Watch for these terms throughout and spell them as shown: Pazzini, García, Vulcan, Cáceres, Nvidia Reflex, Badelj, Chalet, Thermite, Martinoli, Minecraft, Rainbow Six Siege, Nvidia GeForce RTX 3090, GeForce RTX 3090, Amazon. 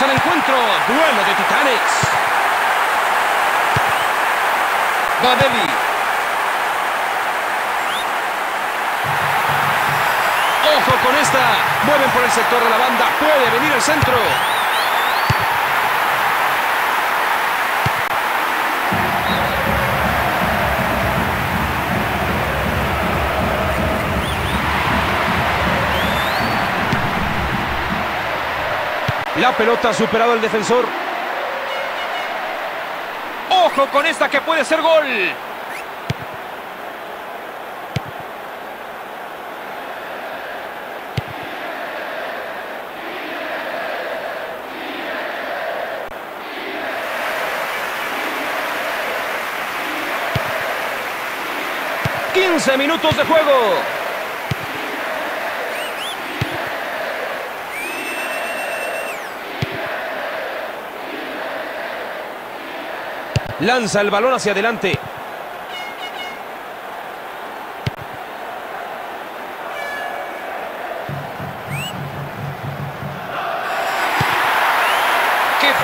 Vamos al encuentro. Duelo de titanes. Badelj. Ojo con esta. Mueven por el sector de la banda. Puede venir el centro. La pelota ha superado al defensor. ¡Ojo con esta que puede ser gol! ¡15 minutos de juego! Lanza el balón hacia adelante. ¡Qué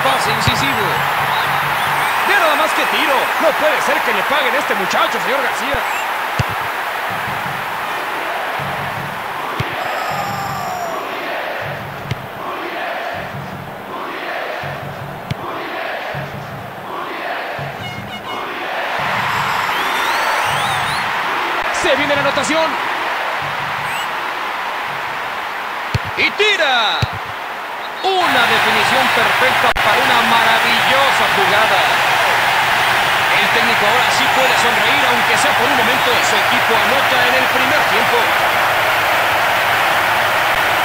pase incisivo! ¡Mira nada más que tiro! No puede ser que le paguen a este muchacho, señor García. Viene la anotación. Y tira. Una definición perfecta para una maravillosa jugada. El técnico ahora sí puede sonreír, aunque sea por un momento. Su equipo anota en el primer tiempo.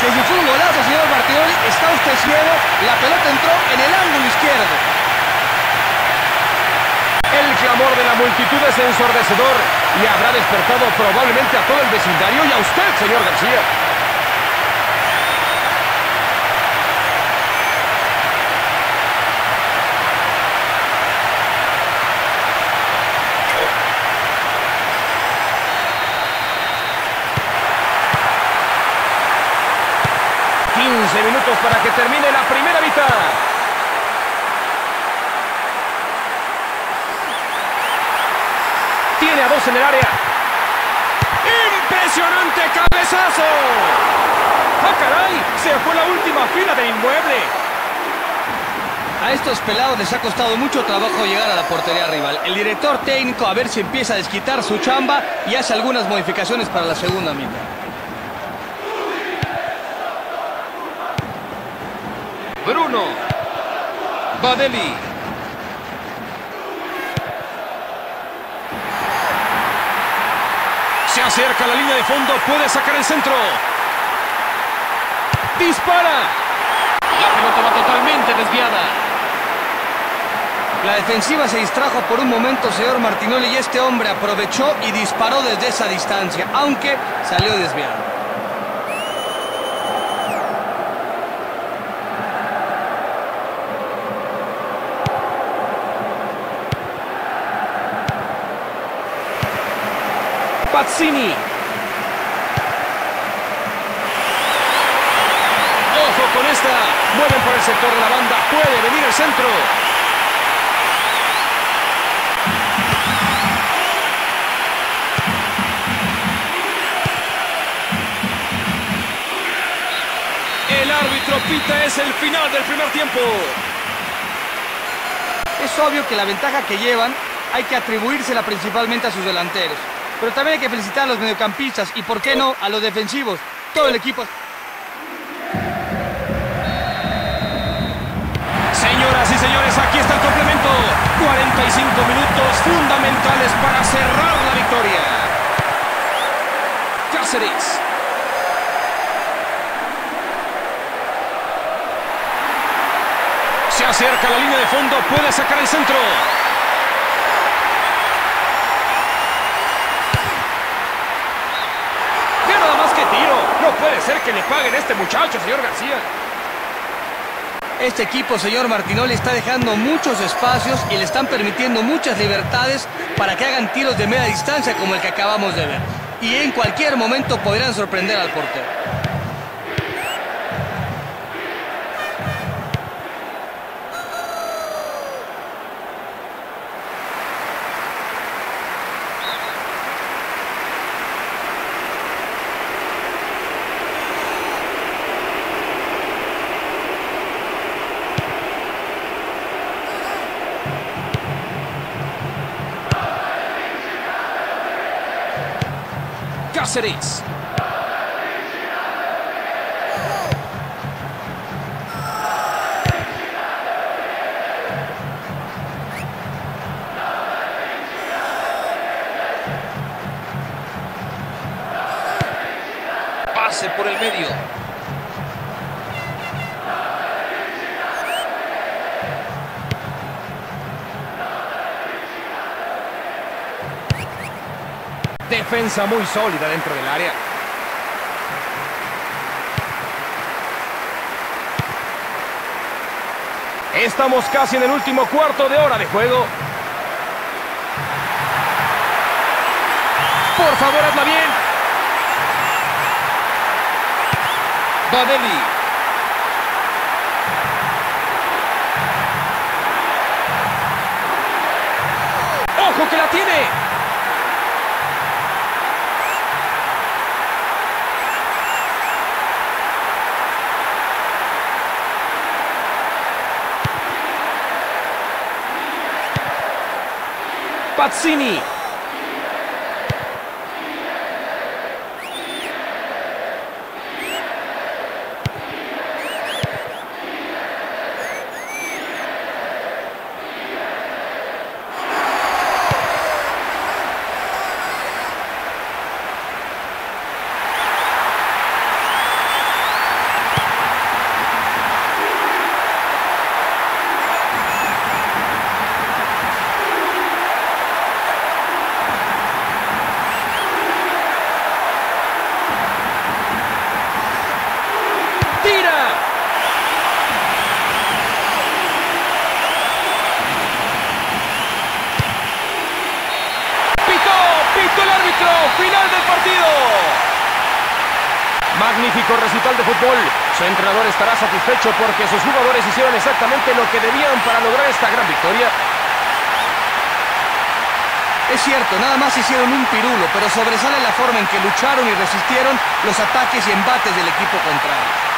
Que si fue un golazo, señor Martinoli, está usted ciego. La pelota entró en el ángulo izquierdo. El clamor de la multitud es ensordecedor y habrá despertado probablemente a todo el vecindario y a usted, señor García. ¡15 minutos para que termine la primera mitad! Tiene a dos en el área. ¡Impresionante cabezazo! ¡Ah, caray! Se fue la última fila del inmueble. A estos pelados les ha costado mucho trabajo llegar a la portería rival. El director técnico a ver si empieza a desquitar su chamba y hace algunas modificaciones para la segunda mitad. Bruno. Badelj. Se acerca a la línea de fondo, puede sacar el centro. ¡Dispara! La pelota va totalmente desviada. La defensiva se distrajo por un momento, señor Martinoli, y este hombre aprovechó y disparó desde esa distancia, aunque salió desviado. Pazzini. Ojo con esta. Mueven por el sector de la banda. Puede venir el centro. El árbitro pita, es el final del primer tiempo. Es obvio que la ventaja que llevan hay que atribuírsela principalmente a sus delanteros. Pero también hay que felicitar a los mediocampistas y, ¿por qué no?, a los defensivos. Todo el equipo. Señoras y señores, aquí está el complemento. 45 minutos fundamentales para cerrar la victoria. Cáceres. Se acerca a la línea de fondo, puede sacar el centro. No puede ser que le paguen a este muchacho, señor García. Este equipo, señor Martinoli, está dejando muchos espacios y le están permitiendo muchas libertades para que hagan tiros de media distancia como el que acabamos de ver. Y en cualquier momento podrán sorprender al portero. Cáceres. Pase por el medio. Defensa muy sólida dentro del área. Estamos casi en el último cuarto de hora de juego. Por favor, hazla bien. Badelj. ¡Ojo que la tiene! Pazzini. Magnífico recital de fútbol. Su entrenador estará satisfecho porque sus jugadores hicieron exactamente lo que debían para lograr esta gran victoria. Es cierto, nada más hicieron un pirulo, pero sobresale la forma en que lucharon y resistieron los ataques y embates del equipo contrario.